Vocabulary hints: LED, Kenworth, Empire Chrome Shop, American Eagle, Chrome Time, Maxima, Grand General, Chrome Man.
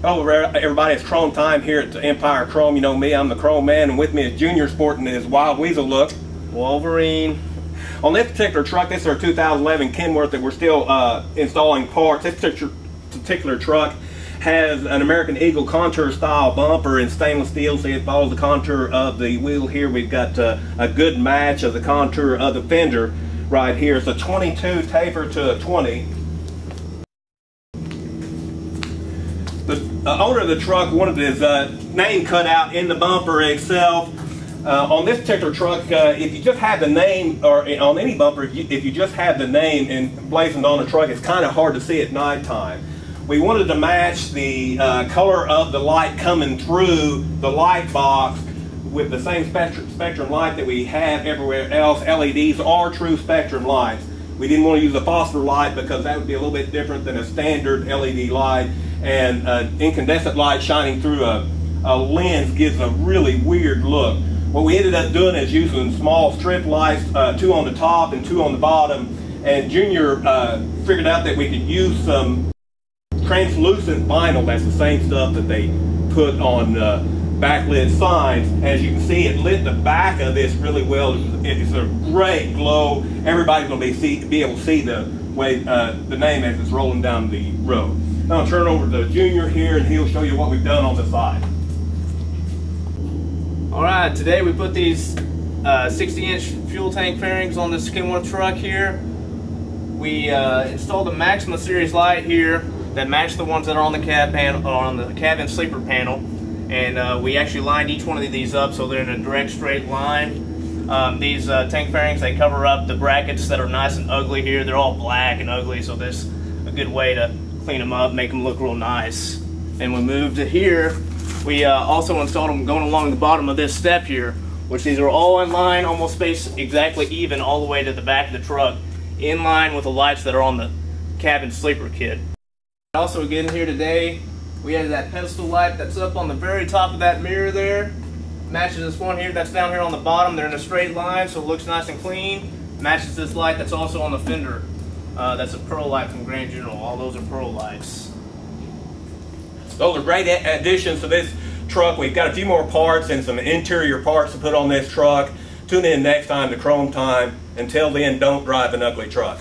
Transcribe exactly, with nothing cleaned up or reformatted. Hello everybody, it's Chrome Time here at Empire Chrome. You know me, I'm the Chrome Man, and with me is Junior sporting his Wild Weasel look. Wolverine. On this particular truck, this is our two thousand eleven Kenworth that we're still uh, installing parts. This particular, particular truck has an American Eagle contour style bumper in stainless steel, so it follows the contour of the wheel here. We've got uh, a good match of the contour of the fender right here. It's a twenty-two taper to a twenty. The owner of the truck wanted his uh, name cut out in the bumper itself. Uh, on this particular truck, uh, if you just have the name, or on any bumper, if you, if you just have the name emblazoned on the truck, it's kind of hard to see at nighttime. We wanted to match the uh, color of the light coming through the light box with the same spectrum, spectrum light that we have everywhere else. L E Ds are true spectrum lights. We didn't want to use a phosphor light because that would be a little bit different than a standard L E D light. And uh, incandescent light shining through a, a lens gives a really weird look. What we ended up doing is using small strip lights, uh, two on the top and two on the bottom. And Junior uh, figured out that we could use some translucent vinyl. That's the same stuff that they put on uh, backlit signs. As you can see, it lit the back of this really well. It's a great glow. Everybody's going to be, see, be able to see the way uh, the name as it's rolling down the road. Now I'll turn it over to Junior here, and he'll show you what we've done on the side. All right, today we put these sixty inch uh, fuel tank fairings on this Kenworth truck here. We uh, installed a Maxima series light here that matched the ones that are on the cab panel, or on the cabin sleeper panel, and uh, we actually lined each one of these up so they're in a direct straight line. Um, these uh, tank fairings, they cover up the brackets that are nice and ugly here. They're all black and ugly, so this is a good way to clean them up, make them look real nice. And we moved to here. We uh, also installed them going along the bottom of this step here, which these are all in line, almost spaced exactly even all the way to the back of the truck, in line with the lights that are on the cabin sleeper kit. Also again here today, we added that pedestal light that's up on the very top of that mirror there. Matches this one here that's down here on the bottom. They're in a straight line, so it looks nice and clean. Matches this light that's also on the fender. Uh, that's a pearl light from Grand General. All those are pearl lights. Those are great additions to this truck. We've got a few more parts and some interior parts to put on this truck. Tune in next time to Chrome Time. Until then, don't drive an ugly truck.